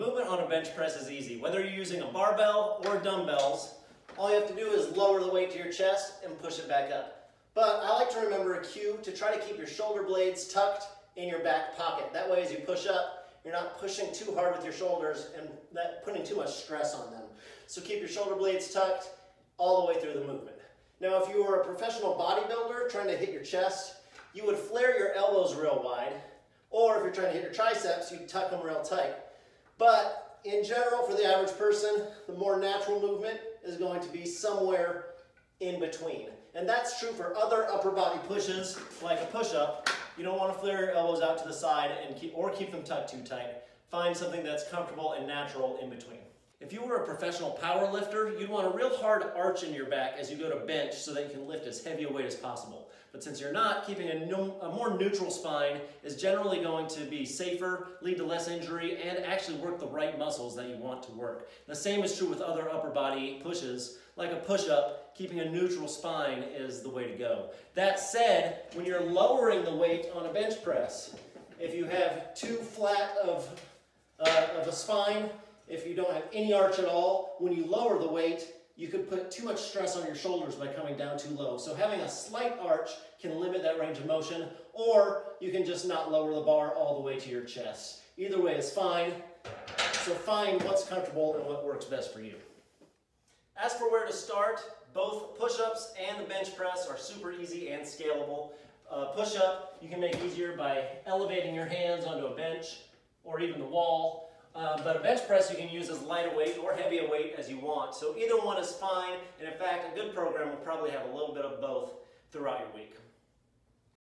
movement on a bench press is easy. Whether you're using a barbell or dumbbells, all you have to do is lower the weight to your chest and push it back up. But I like to remember a cue to try to keep your shoulder blades tucked in your back pocket. That way as you push up, you're not pushing too hard with your shoulders and putting too much stress on them. So keep your shoulder blades tucked all the way through the movement. Now if you were a professional bodybuilder trying to hit your chest, you would flare your elbows real wide, or if you're trying to hit your triceps, you'd tuck them real tight. But in general, for the average person, the more natural movement is going to be somewhere in between. And that's true for other upper body pushes, like a push-up. You don't want to flare your elbows out to the side and keep them tucked too tight. Find something that's comfortable and natural in between. If you were a professional power lifter, you'd want a real hard arch in your back as you go to bench so that you can lift as heavy a weight as possible. But since you're not, keeping a more neutral spine is generally going to be safer, lead to less injury, and actually work the right muscles that you want to work. The same is true with other upper body pushes. Like a push-up, keeping a neutral spine is the way to go. That said, when you're lowering the weight on a bench press, if you have too flat of a spine, if you don't have any arch at all, when you lower the weight, you could put too much stress on your shoulders by coming down too low. So having a slight arch can limit that range of motion, or you can just not lower the bar all the way to your chest. Either way is fine. So find what's comfortable and what works best for you. As for where to start, both push-ups and the bench press are super easy and scalable. Push-up you can make easier by elevating your hands onto a bench or even the wall. But a bench press you can use as light a weight or heavy a weight as you want. So either one is fine, and in fact, a good program will probably have a little bit of both throughout your week.